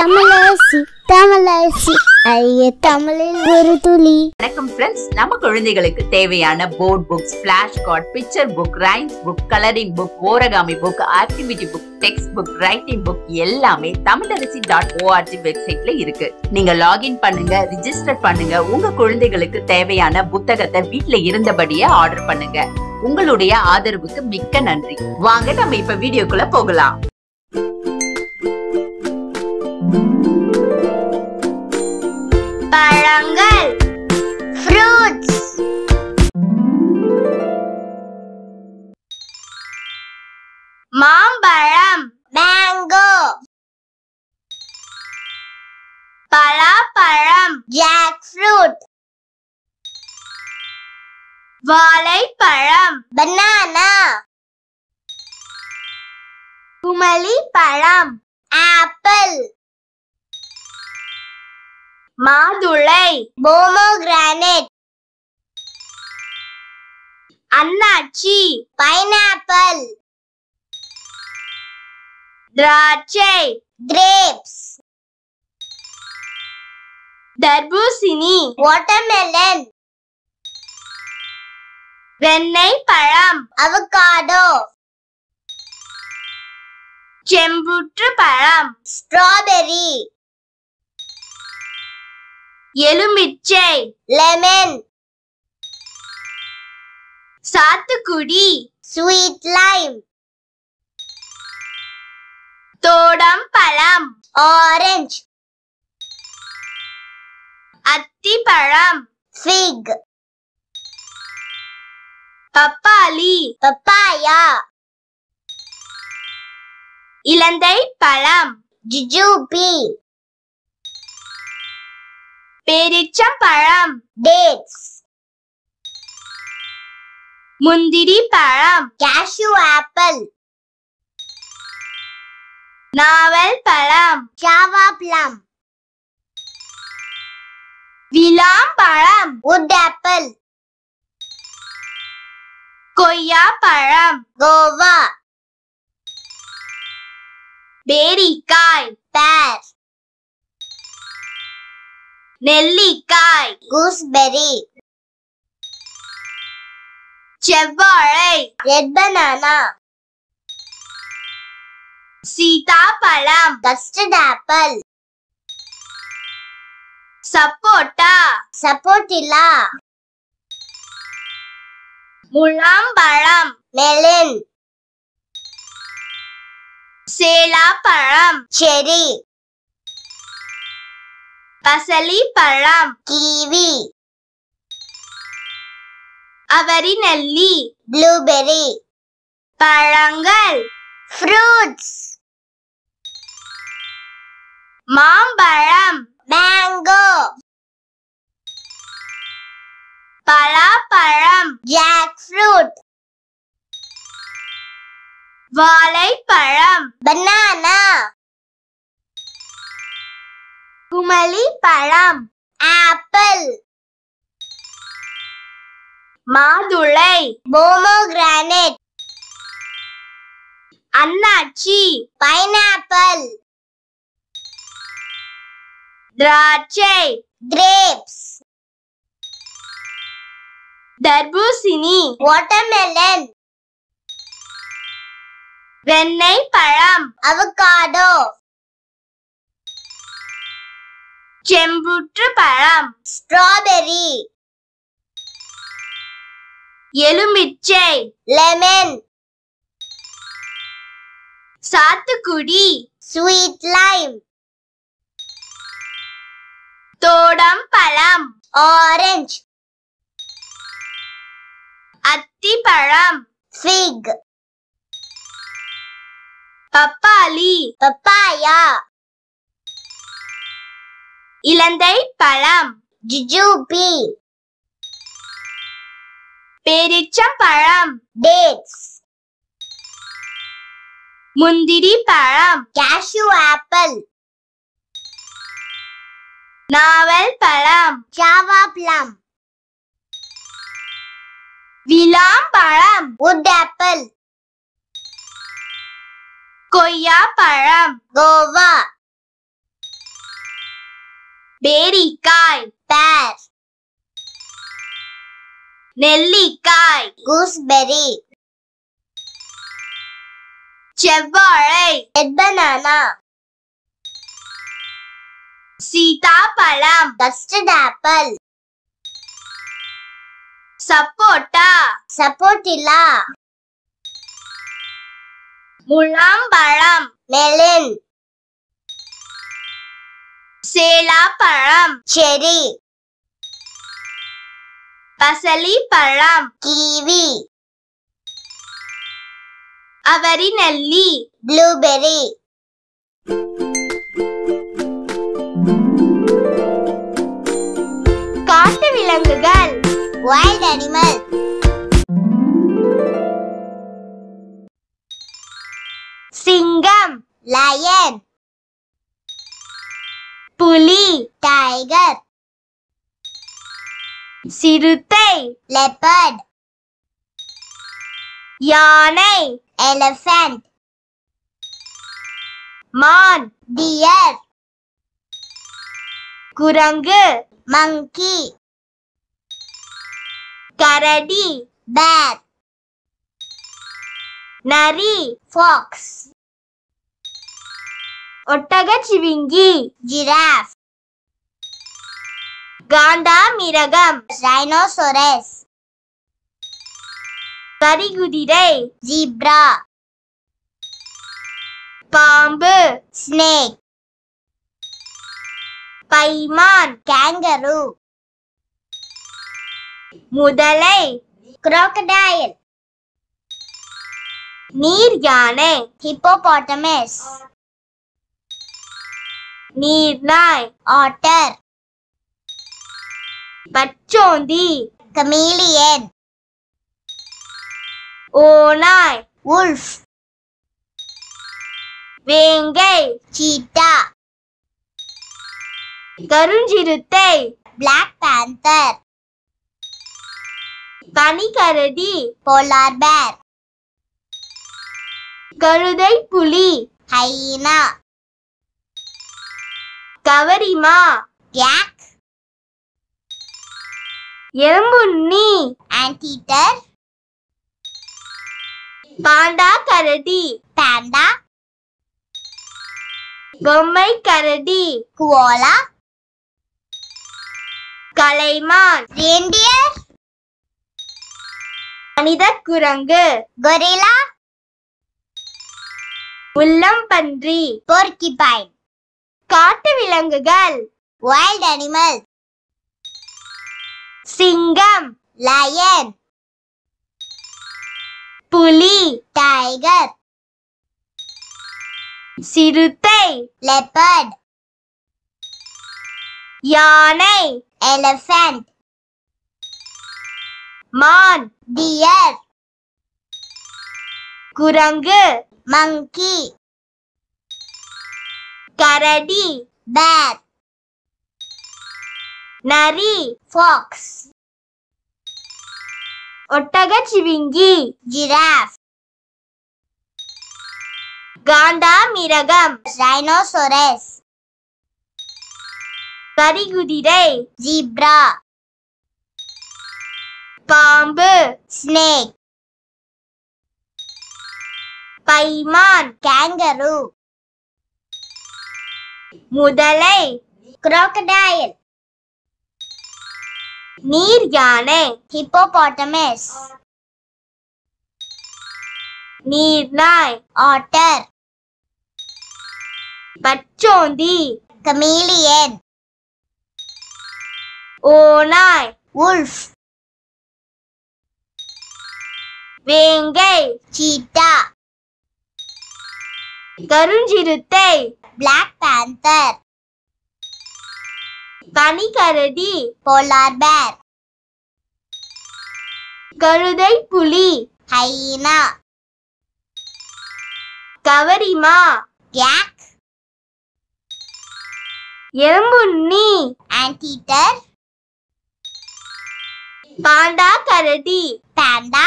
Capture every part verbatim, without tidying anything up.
Tamalasi, Tamalasi, Aye Tamalil Gurutuli. Welcome friends, நம்ம குழந்தைகளுக்கு தேவையான board books, flashcard, picture book, rhymes book, coloring book, origami book, activity book, textbook, writing book எல்லாமே Tamilarasi dot org வெப்சைட்ல இருக்கு. நீங்க login பண்ணுங்க, register பண்ணுங்க, உங்க குழந்தைகளுக்கு தேவையான புத்தகத்தை வீட்ல இருந்தபடியே ஆர்டர் பண்ணுங்க. உங்களுடைய ஆதரவுக்கு மிக்க நன்றி. வாங்க நம்ம இப்ப வீடியோக்குள்ள போகலாம். பழங்கள் fruits மாம்பழம் mango பலாப்பழம் jackfruit வாழைப்பழம் banana குமளிப்பழம் apple மாதுளை pomegranate அன்னாச்சி pineapple திராட்சை grapes தர்பூசணி watermelon வெண்ணெய் பழம் avocado செம்புற்று பழம் strawberry எலுமிச்சை lemon சாத்துக்குடி sweet lime தோடம் பழம் orange அத்தி பழம் fig பப்பாளி papaya இலந்தை பழம் jujube பேரிச்சம்பழம் dates முந்திரி பழம் cashew apple நாவல் பழம் java plum விலாம்பழம் wood apple கொய்யா பழம் guava பேரிக்காய் pear நெல்லிக்காய் gooseberry செவ்வாழை red banana சீதாப்பழம் custard apple சப்போட்டா சப்போட்டிலா முலாம்பழம் melon சேலாப்பழம் cherry பசலி பழம் கிவி அவரி நெல்லி blueberry பழங்கள் fruits மாம்பழம் mango பலாப்பழம் jackfruit வாழைப்பழம் banana குமளிப்பழம் apple மாதுளை pomegranate அன்னாச்சி pineapple திராட்சை grapes தர்பூசணி watermelon வெண்ணெய் பழம் avocado செம்புற்று பழம் strawberry எலுமிச்சை lemon சாத்துக்குடி sweet lime தோடம் பழம் orange அத்தி பழம் fig பப்பாளி papaya இலந்தை பழம் jujube பேரிச்சம்பழம் dates முந்திரி பழம் cashew apple நாவல் பழம் java plum விலாம்பழம் wood apple கொய்யா பழம் guava பேரிக்காய் pear, நெல்லிக்காய் gooseberry, செவ்வாழை red banana, சீதாப்பழம் custard apple, சப்போட்டா சப்போட்டிலா, முலாம்பழம் melon, சேலாப்பழம் cherry, பசலிப்பழம் kiwi, அவரிநெல்லி blueberry. காட்டு விலங்குகள் wild animal. சிங்கம் lion, புலி tiger, சிறுத்தை leopard, யானை elephant, மான் deer, குரங்கு monkey, கரடி bear, நரி fox, ஒட்டகச்சிவிங்கி giraffe, காண்டாமிருகம் rhinoceros, கரிகுதிரை ஜீப்ரா, பாம்பு ஸ்னேக், பைமான் கேங்கரு, முதலை crocodile, நீர் யானை hippopotamus, நீர்நாய் otter, பச்சோந்தி chameleon, ஓநாய் wolf, வேங்கை cheetah, கருஞ்சிறுத்தை black panther, பனிக்கரடி polar bear, கழுதை புலி hyena, கவரிமா yak, எறும்புண்ணி anteater, பாண்டா கரடி பாண்டா, பொம்மை கரடி குவாலா, கலைமான் reindeer, மனித குரங்கு கொரிலா, முள்ளம்பன்றி porcupine. காட்டு விலங்குகள் wild animal. சிங்கம் lion, புலி tiger, சிறுத்தை leopard, யானை elephant, மான் deer, குரங்கு monkey, கரடி bear, நரி fox, ஒட்டகச்சிவிங்கி giraffe, காண்டாமிருகம் rhinoceros, கரிகுதிரை zebra, பாம்பு snake, பைமான் kangaroo, முதலை crocodile, நீர் யானை hippopotamus, நீர்நாய் otter, பச்சோந்தி chameleon, ஓநாய் wolf, வேங்கை cheetah, கருஞ்சிறுத்தை black panther, பனிக்கரடி polar bear, கழுதை புலி hyena, கவரிமா yak, எறும்புண்ணி anteater, பாண்டா கரடி panda,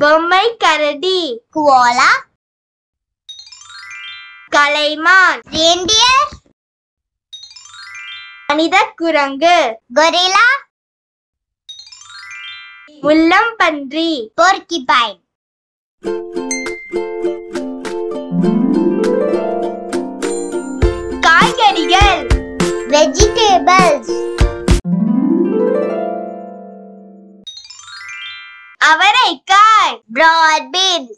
பொம்மை கரடி koala, கலைமான் reindeer, மனித குரங்கு கொரில்லா, முள்ளம் பன்றி போர்க்கிபைன். காய்கறிகள் vegetables. அவரைக்காய் broad beans.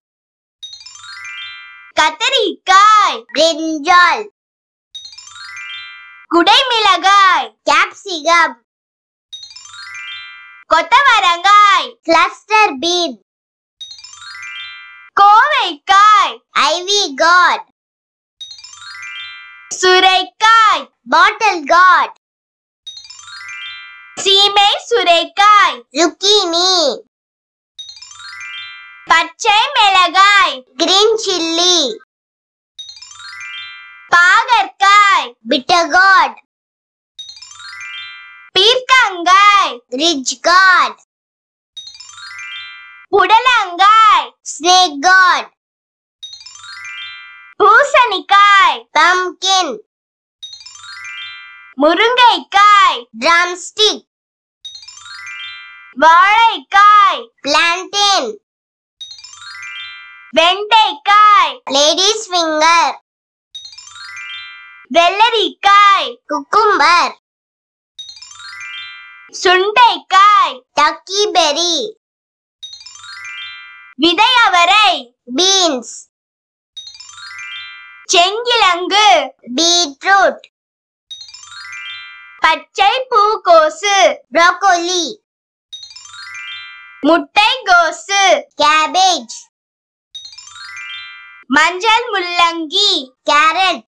கத்தரிக்காய் brinjal. குடைமிளகாய் capsicum. கொத்தவரங்காய் cluster bean. கோவைக்காய் ivy gourd. சுரைக்காய் bottle gourd. சீமை சுரைக்காய் zucchini. பச்சை மிளகாய் green chilli. பாகற்காய் bitter gourd. பீர்க்கங்காய் ridge gourd. புடலங்காய் snake gourd. பூசணிக்காய் pumpkin. முருங்கைக்காய் drumstick. வாழைக்காய் plantain. வெண்டைக்காய் lady's finger. வெள்ளரிக்காய் cucumber. சுண்டைக்காய் டக்கி பெரி. விதை அவரை பீன்ஸ். செங்கிழங்கு பீட்ரூட். பச்சை பூக்கோசு ப்ரோக்கோலி. முட்டைக்கோசு கேபேஜ். மஞ்சள் முள்ளங்கி கேரட்.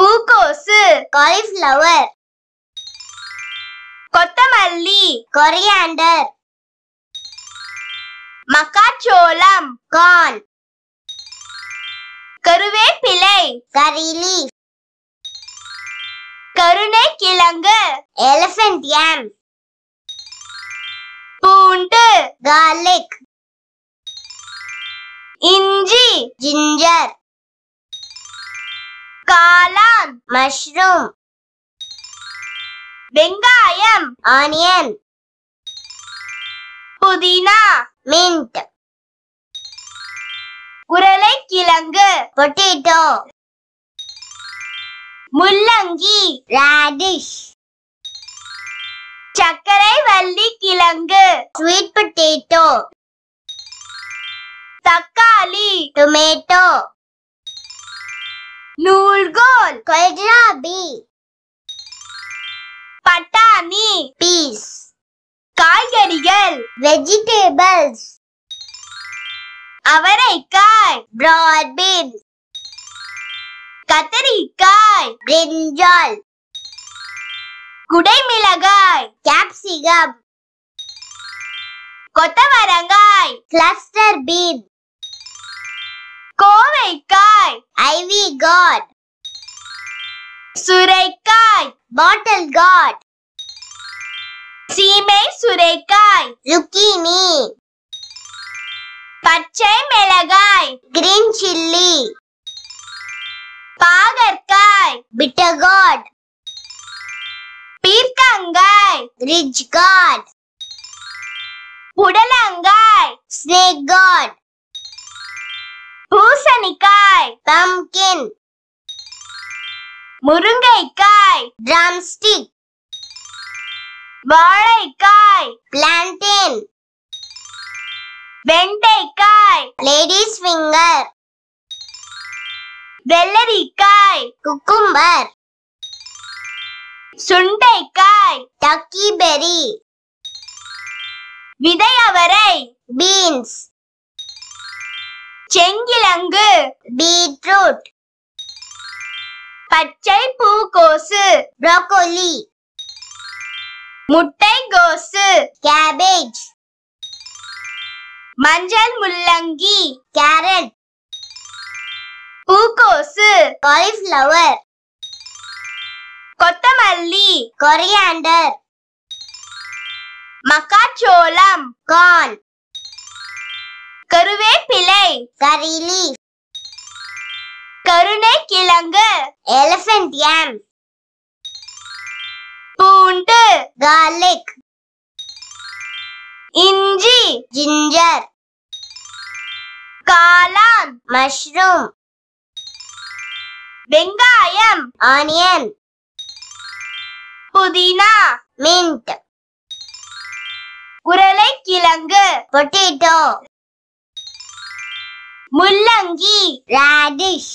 பூக்கோசு காலிஃப்ளவர். கொத்தமல்லி கொரியாண்டர். மக்காச்சோளம் கார்ன். கருவேப்பிலை கரி லீஃப். கருணைக்கிழங்கு எலிஃபண்ட் யாம். பூண்டு கார்லிக். இஞ்சி ஜிஞ்சர். காளான் மஷ்ரூம். வெங்காயம் ஆனியன். புதினா மின்ட். உருளைக்கிழங்கு பொட்டேட்டோ. முள்ளங்கி ராடிஷ். சர்க்கரை வள்ளி கிழங்கு ஸ்வீட் பொட்டேட்டோ. தக்காளி டொமேட்டோ. நூல்கோல் கொல்ராபி. பட்டாணி பீஸ். காய்கறிகள் vegetables. அவரைக்காய் broad beans. கத்தரிக்காய் brinjal. குடைமிளகாய் capsicum. கொத்தவரங்காய் cluster bean. கோவைக்காய் ivy gourd. சுரைக்காய் bottle gourd. சீமை சுரைக்காய் zucchini. பச்சை மிளகாய் green chilli. பாகற்காய் bitter gourd. பீர்க்கங்காய் ridge gourd. புடலங்காய் snake gourd. பூசணிக்காய் pumpkin. முருங்கைக்காய் drumstick. வாழைக்காய் plantain. வெண்டைக்காய் lady's finger. வெள்ளரிக்காய் cucumber. சுண்டைக்காய் டக்கி பெரி. விதை அவரை beans. செங்கிழங்கு பீட்ரூட். பச்சை பூக்கோசு ப்ரோக்கோலி. முட்டைக்கோசு கேபேஜ். மஞ்சள் முள்ளங்கி கேரட். பூக்கோசு காலிஃப்ளவர். கொத்தமல்லி கொரியாண்டர். மக்காச்சோளம் கார்ன். கருவேப்பிலை கரி லீஃப். கருணைக்கிழங்கு எலிஃபண்ட் யாம். பூண்டு garlic, இஞ்சி ginger, காளான் mushroom, வெங்காயம் onion, புதினா mint, உருளைக்கிழங்கு potato, முள்ளங்கி radish,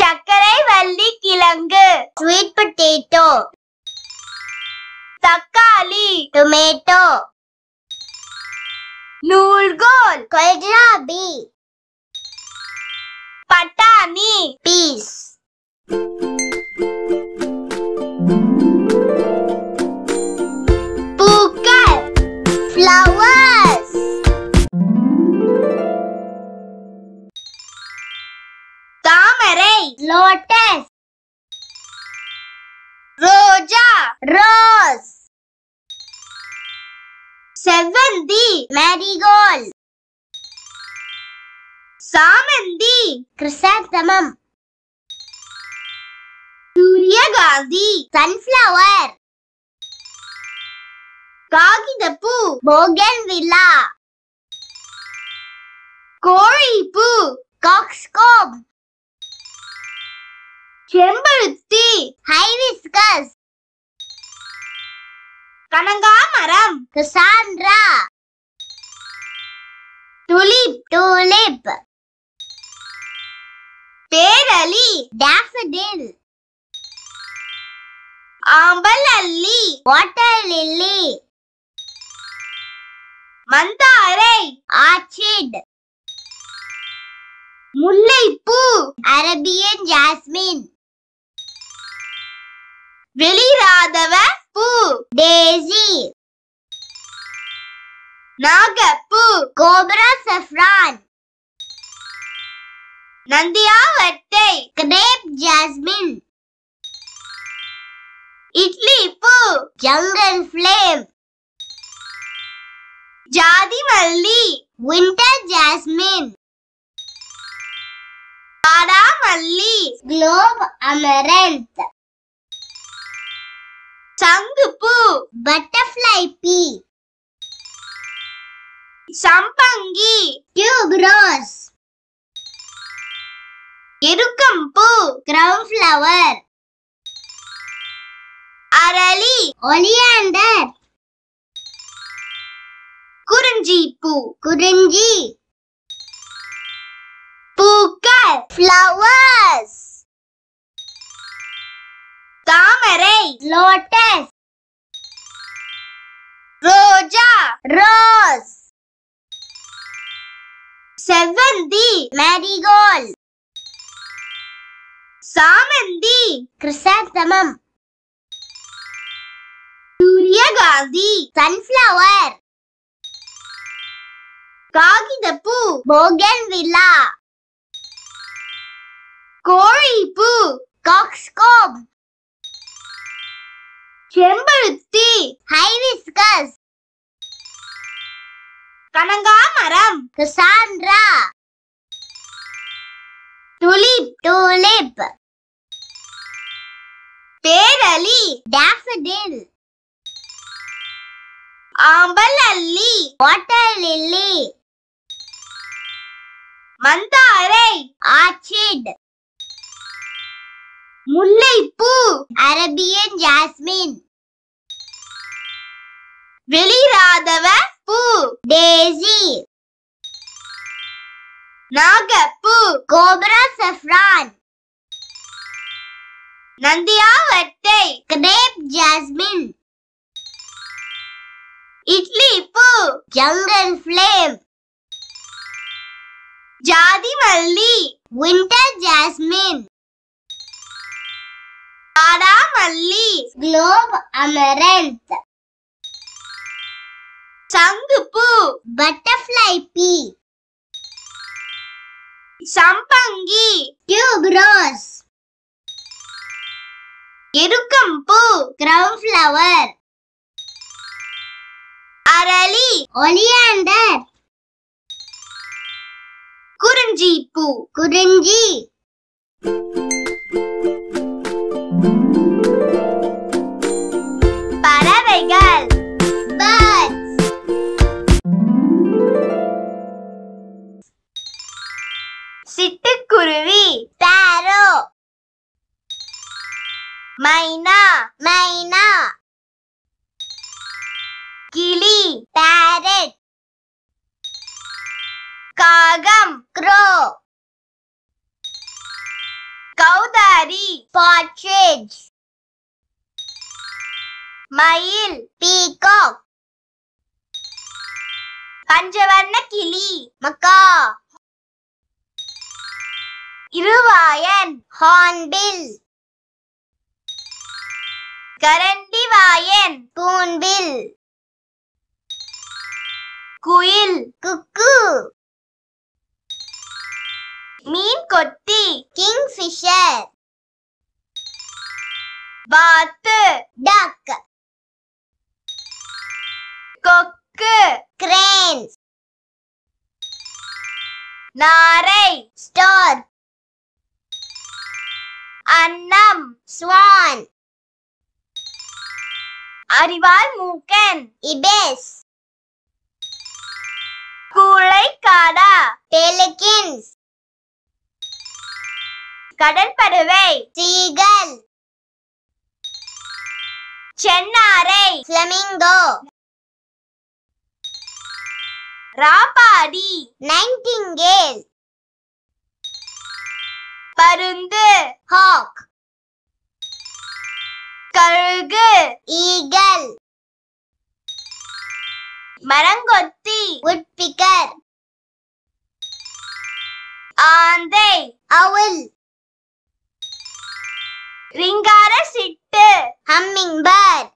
சர்க்கரை வள்ளி கிழங்கு sweet potato, தக்காளி tomato, நூல்கோல் kohlrabi, பட்டாணி peas. பூக்கள் flowers, தாமரை lotus, ரோஜா rose, செவ்வந்தி marigold, சாமந்தி chrysanthemum, சூரியகாந்தி sunflower, காகிதப்பூ bougainvillea, கோழிப்பூ cockscomb, செம்பருத்தி hibiscus, கனகாமரம் cassandra, tulip tulip, பேரலி daffodil, ஆம்பல் அல்லி water lily, மந்தாரை orchid, முல்லைப்பூ arabian jasmine, வெளிராதவ பூ daisy, நாகப்பூ cobra saffron, நந்தியாவட்டை grape jasmine, இட்லிப்பூ jungle flame, ஜாதிமல்லி winter jasmine, தாராமல்லி globe amaranth, சங்குப்பூ butterfly pea, சம்பங்கி tuberose, எருக்கம்பூ crownflower, அரளி oleander, குறிஞ்சிப்பூ குறிஞ்சி. பூக்கள் flowers, தாமரை lotus, ரோஜா rose, செவ்வந்தி marigold, சாமந்தி chrysanthemum, சூரியகாந்தி sunflower, காகிதப்பூ bougainvillea, கோழிப்பூ cockscomb, செம்பருத்தி hibiscus, கனகாமரம் cassandra, tulip tulip, பேரலி daffodil, ஆம்பல் அல்லி water lily, மந்தாரை orchid, முல்லைப்பூ அரேபியன் ஜாஸ்மின், வெளிராதவ பூ daisy, நாகப்பூ cobra saffron, நந்தியாவட்டை கிரேப் ஜாஸ்மின், இட்லிப்பூ jungle flame, ஜாதிமல்லி winter jasmine, தாராமல்லி globe amaranth, சங்குப்பூ butterfly pea, சம்பங்கி tuberose, எருக்கம்பூ crownflower, அரளி oleander, குறிஞ்சிப்பூ குறிஞ்சி. குருவி sparrow மைனா மைனா கிளி parrot காகம் crow கௌதாரி partridge மயில் peacock பஞ்சவர்ண கிளி macaw இருவாயன் hornbill கரண்டிவாயன் கூன்பில் குயில் குக்கு மீன் கொத்தி கிங்ஃபிஷர் பாத்து டக் கொக்கு கிரேன் நாரை ஸ்டார் அன்னம் ஸ்வான் அறிவால் மூக்கன் ibis கூளைக்காடா pelicans கடற்பறவை seagull சென்னாரை flamingo ராபாடி nightingale பருந்து hawk கழுகு ஈகல் மரங்கொத்தி woodpecker ஆந்தை owl ரிங்கார சிட்டு hummingbird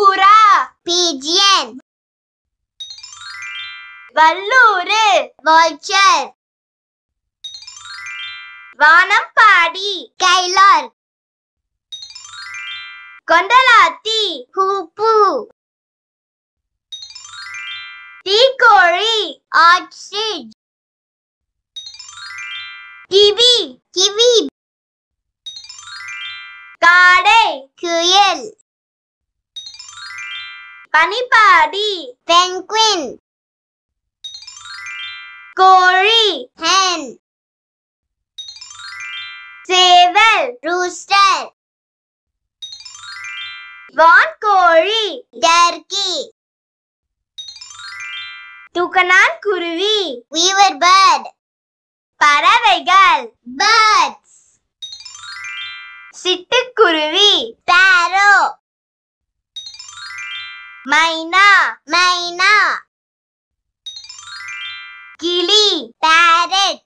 புறா pigeon வல்லூறு vulture வானம்பாடி கைலார்க் கொண்டலாத்தி ஹூப்பூ தீக்கோழி ஆர்ட்ரிட்ஜ் கிவி கிவி காடை குயில் பனிப்பாடி பெங்குயின் கோழி ஹென் சேவல் ரூஸ்டர் வான்கோழி டர்கி துக்கனான் குருவி வீவர் பேர்ட் பறவைகள் பேர்ட்ஸ் சிட்டுக்குருவி ஸ்பாரோ மைனா மைனா கிளி பேரட்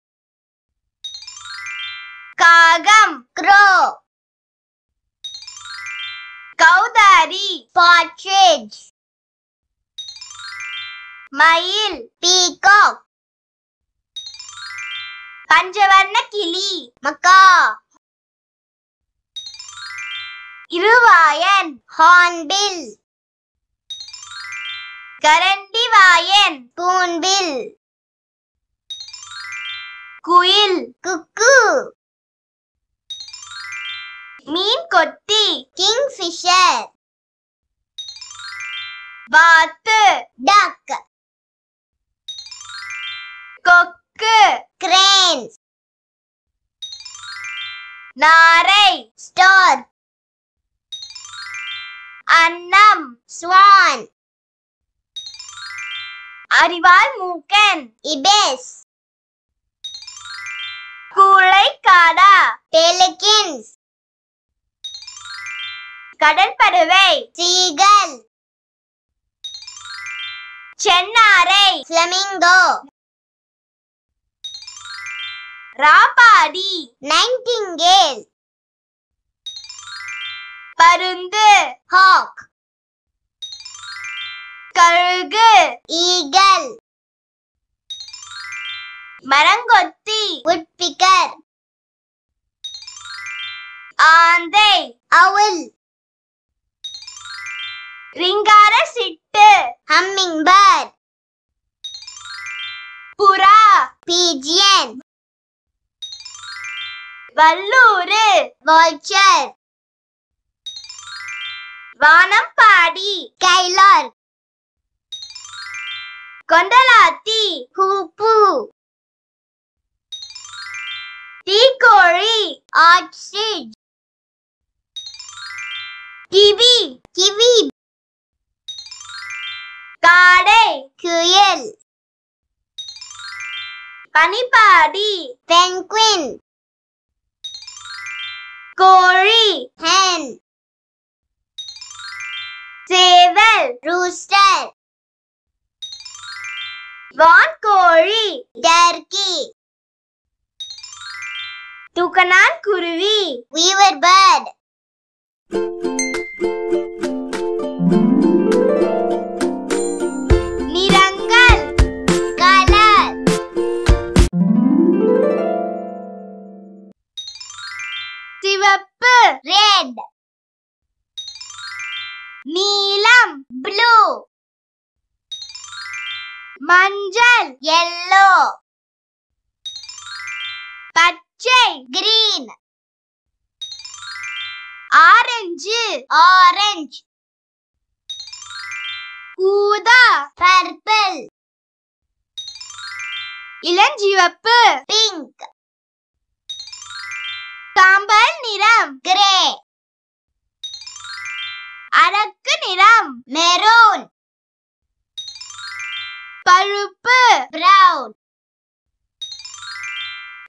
காகம் க்ரோ கௌதாரி partridge மயில் peacock பஞ்சவர்ண கிளி macaw இருவாயன் hornbill கரண்டிவாயன் கூன்பில் குயில் குக்கு மீன் கொத்தி கிங்ஃபிஷர் பாத்து டக் கொக்கு கிரேன் நாரை ஸ்டார் அன்னம் ஸ்வான் அறிவால் மூக்கன் ibis கூளைக்காடா pelicans கடற்பறவை seagull சென்னாரை flamingo ராபாடி nightingale பருந்து hawk கழுகு eagle மரங்கொத்தி woodpecker ஆந்தை owl ரிங்கார சிட்டு hummingbird புறா pigeon வல்லூறு vulture வானம்பாடி கைலார்க் கொண்டலாத்தி ஹூப்பூ Story. Ostrich. Kiwi. Kiwi. Quail. Quail. Panipadi. Penguin. Gory. Hen. Sable. Rooster. Born Cory. Turkey. Tukanan Kurvi. Weaver bird. Nirangal. Color. Sivappu. Red. Neelam. Blue. Manjal. Yellow. Pachai. Green. Orange. Orange. Kuda. Purple. Ilanjivappu. Pink. Kambal niram. Grey. Arakku niram. Maroon. Parupu. Brown.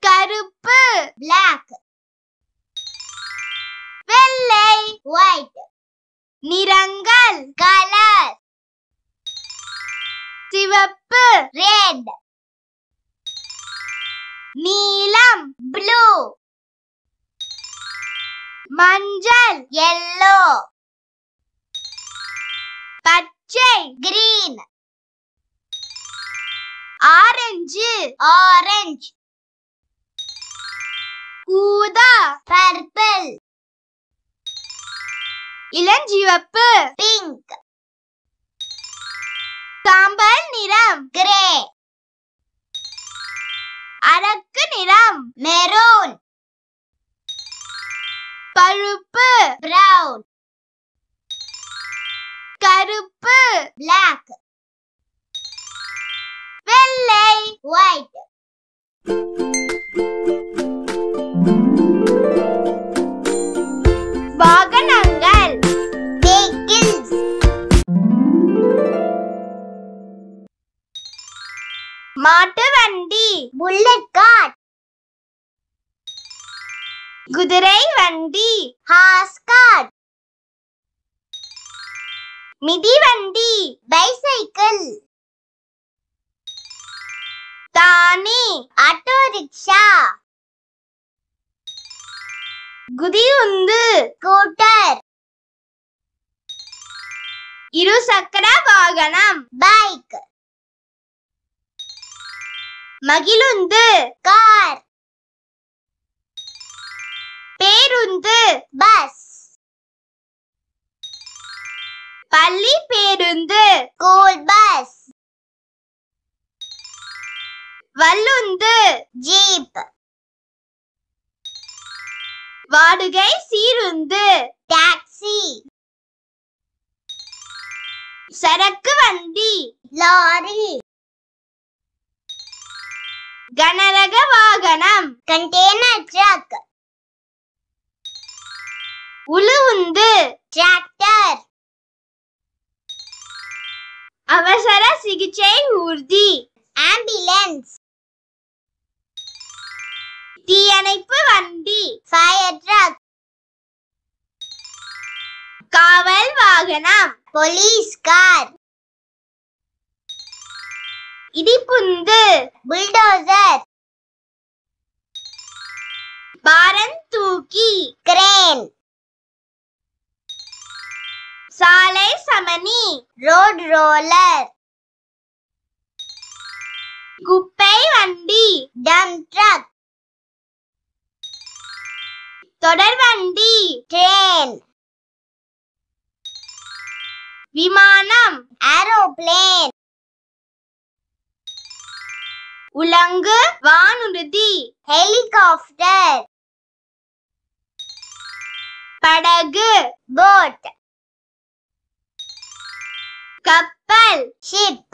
Karupu. Black. Vellai. White. Nirangal. Color. Sivappu. Red. Neelam. Blue. Manjal. Yellow. Pachai. Green. Orange. Orange. Kuda. Purple. Ilanjivappu. Pink. Sambal niram. Grey. Arakku niram. Maroon. Parupu. Brown. Karupu. Black. Vellai. White. Vaganangal. Vehicles. Maatuvandi. Bullet cart. Kudirai vandi. Horse cart. Midivandi. Bicycle. Tani. Auto rickshaw. Gudiyundu. Scooter. Irusakra vaganam. Bike. Magilundu. Car. Perundu. Bus. Palli perundu. School bus. Vallundu. Jeep. Vadugai Seerundu. Taxi. Sarakku Vandi. Lorry. Ganaraga Vaganam. Container truck. Uluvundu. Tractor. Avasara Sigichai Urdi. Ambulance. தீயணைப்பு வண்டி. Fire truck. காவல் வாகனம். Police car. இடிபுந்து. Bulldozer. பாரன் தூக்கி. Crane. சாலை சமனி. Road roller. குப்பை வண்டி. Dump truck. தொடர்வண்டி. Train. விமானம். Aeroplane. உலங்கு வானுருதி. Helicopter. படகு. Boat. கப்பல். Ship.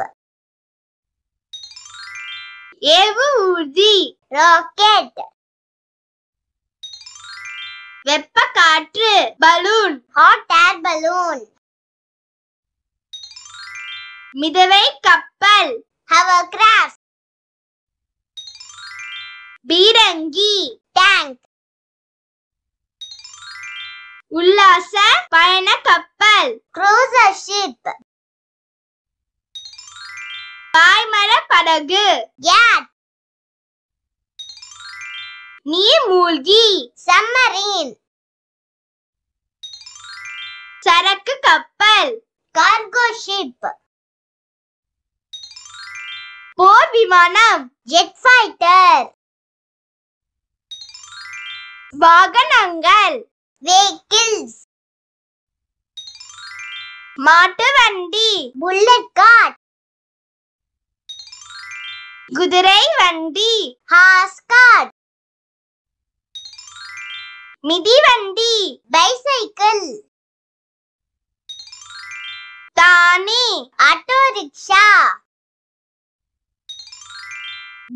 ஏவு ஊர்தி. Rocket. வெப்பக்காற்று பலூன் hot air balloon. மிதவை கப்பல் hovercraft. பீரங்கி tank. உல்லாச பயண கப்பல் cruiser ship. பாய்மர படகு yacht. நீர் மூழ்கி submarine. சரக்கு கப்பல் cargo ship. போர் விமானம் jet fighter. வாகனங்கள் vehicles. மாட்டு வண்டி bullet cart. குதிரை வண்டி horse cart. மிதிவண்டி bicycle. தானே ஆட்டோ ரிக்ஷா.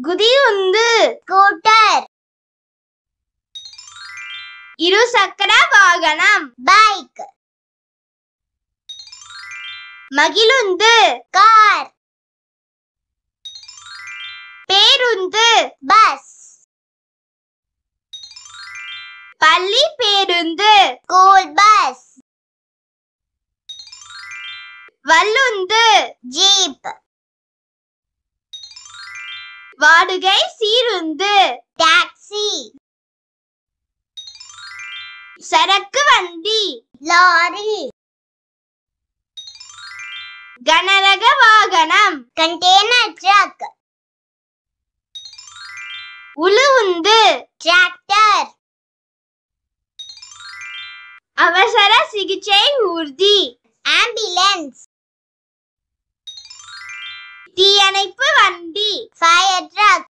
குதியுந்து ஸ்கூட்டர். இருசக்கர வாகனம் பைக். மகிழுந்து கார். பேருந்து பஸ். பள்ளி பேருந்து ஸ்கூல் பஸ். வல்லுந்து ஜீப். வாடுகை சீருந்து டாக்ஸி. சரக்கு வண்டி லாரி. கனரக வாகனம் கண்டெய்னர் ட்ரக். உழுவுந்து டிராக்டர். அவசர சிகிச்சை ஊர்தி ஆம்புலன்ஸ். தீயணைப்பு வண்டி ஃபயர் ட்ரக்.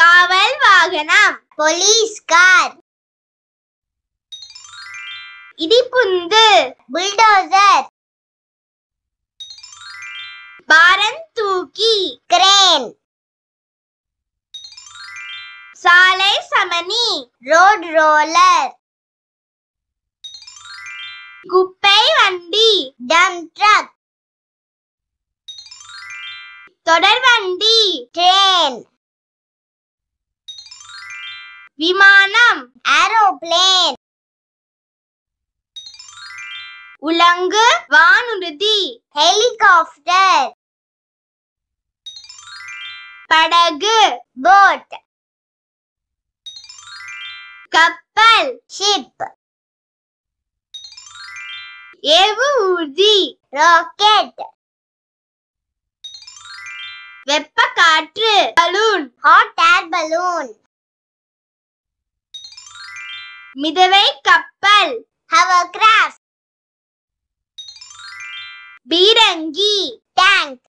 காவல் வாகனம் போலீஸ் கார். இடிபுந்து புல்டோசர். பாரம் தூக்கி கிரேன். சாலை சமனி ரோட் ரோலர். குப்பை வண்டி டம்ப் ட்ரக். தொடர் வண்டி ட்ரெயின். விமானம் ஏரோப்ளேன். உலங்கு வானூர்தி ஹெலிகாப்டர். படகு போட். கப்பல் ஷிப். ஏவு ஊர்தி ராக்கெட். வெப்ப காற்று பலூன் hot air balloon. மிதவை கப்பல் hovercraft. பீரங்கி tank.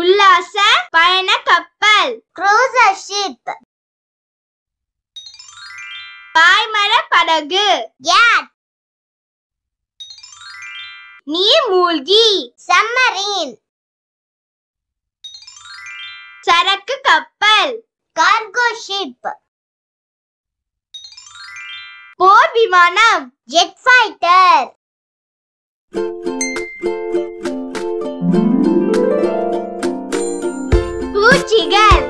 உல்லாச பயண கப்பல் cruiser ship. பாய்மர படகு yacht. நீர் மூழ்கி submarine. சரக்கு கப்பல் cargo ship. போர் விமானம் jet fighter. பூச்சிகள்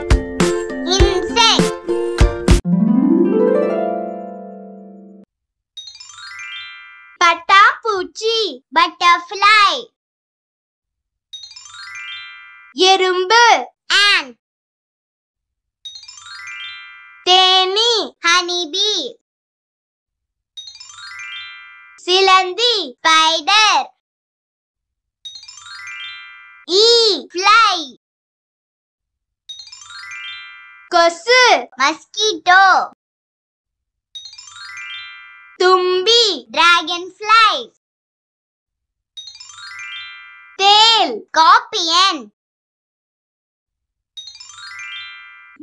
பட்டாம்பூச்சி பட்டர்ஃப்ளை. எறும்பு ant. தேனி ஹனிபீ. சிலந்தி ஸ்பைடர். ஈ ஃப்ளை. கொசு மஸ்கிட்டோ. தும்பி டிராகன் ஃப்ளை. தேல் காப்பியன்.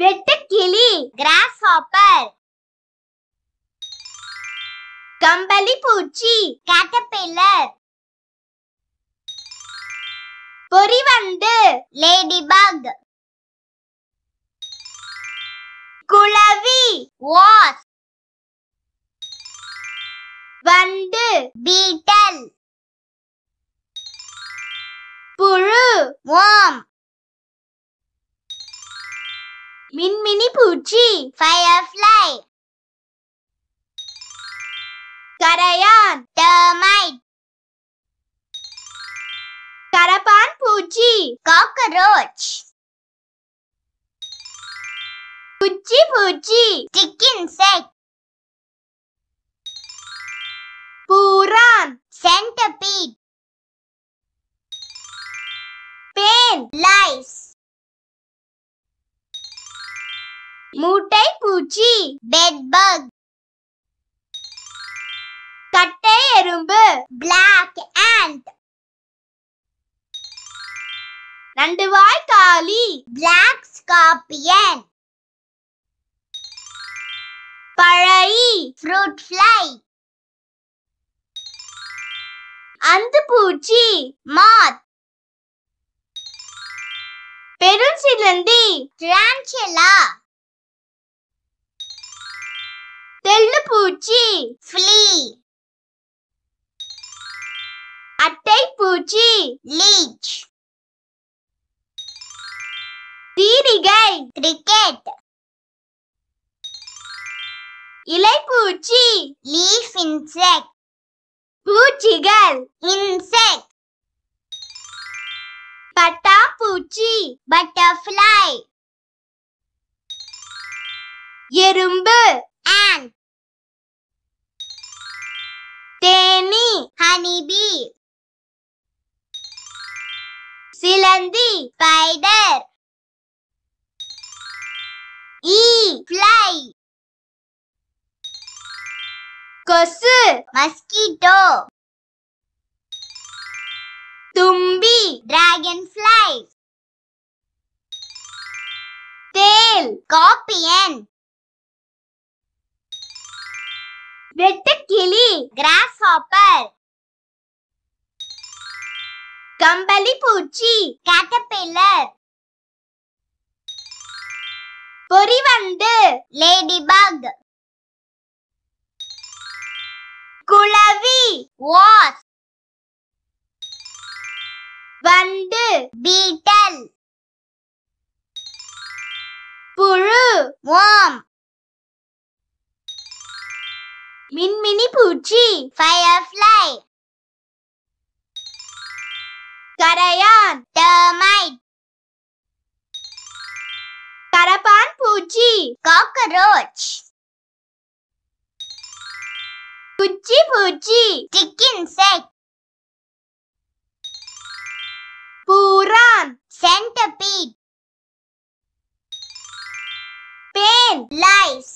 வெட்டுக்கிளி கிராஸ் ஹாப்பர். கம்பளி பூச்சி கேட்டர்பில்லர். பொறிவண்டு லேடிபக். குளவி வாஸ் வண்டு பீட்டல் புழு வார்ம் மின்மினி பூச்சி firefly கரையான் termite கரப்பான் பூச்சி cockroach பூச்சி பூச்சி stick insect பூரான் centipede பேன் lice மூட்டை பூச்சி bedbug கட்டை எறும்பு black ant நண்டு வாய் காளி black scorpion பழை fruit fly அந்து பூச்சி moth பெரும் சிலந்தி tarantula தெள்ளு பூச்சி flea அட்டை பூச்சி leech தீரிகை cricket இலை பூச்சி leaf insect பூச்சிகள் insect பட்டா பூச்சி butterfly எறும்பு ant தேனி honeybee சிலந்தி spider ஈ fly கொசு mosquito தும்பி dragonfly தேல் scorpion வெட்டுக்கிளி grasshopper கம்பளி பூச்சி caterpillar பொரிவண்டு ladybug குளவி wasp வண்டு beetle புழு worm மின்மினி பூச்சி firefly கரையான் termite கரப்பான் பூச்சி cockroach குச்சி பூச்சி stick insect பூரான் centipede பேன் lice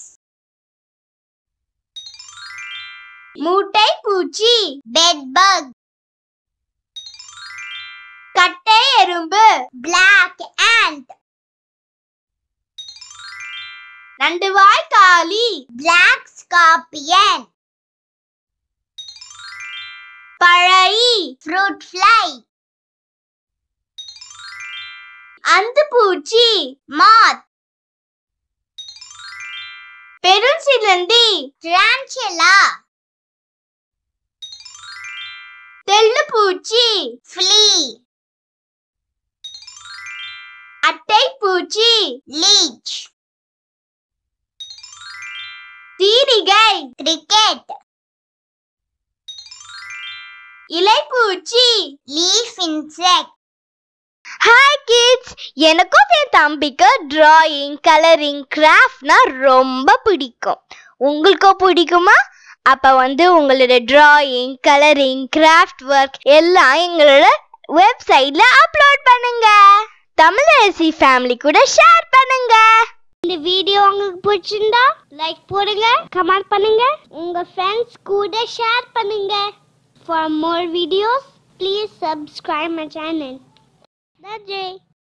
மூட்டை பூச்சி bedbug கட்டை எறும்பு black ant நண்டு வாய் காளி black scorpion பழை fruit fly அந்து பூச்சி moth பெரும் சிலந்தி tarantula தெள்ளு பூச்சி flea அட்டை பூச்சி leech தீரிகை cricket இலை பூச்சி leaf insect. Hi kids, எனக்கும் என் தம்பிக்கு drawing, coloring, craftனா ரொம்ப பிடிக்கும். உங்களுக்கும் பிடிக்குமா? அப்ப வந்து உங்களோட drawing, coloring, craft work எல்லாம் எங்களோட வெப்சைட்ல அப்லோட் பண்ணுங்க. தமிழரசி ஃபேமிலி கூட ஷேர் பண்ணுங்க. இந்த வீடியோ உங்களுக்கு பிடிச்சிருந்தா லைக் போடுங்க, கமெண்ட் பண்ணுங்க, உங்க ஃப்ரெண்ட்ஸ் கூட ஷேர் பண்ணுங்க. For more videos, please subscribe my channel. That's it.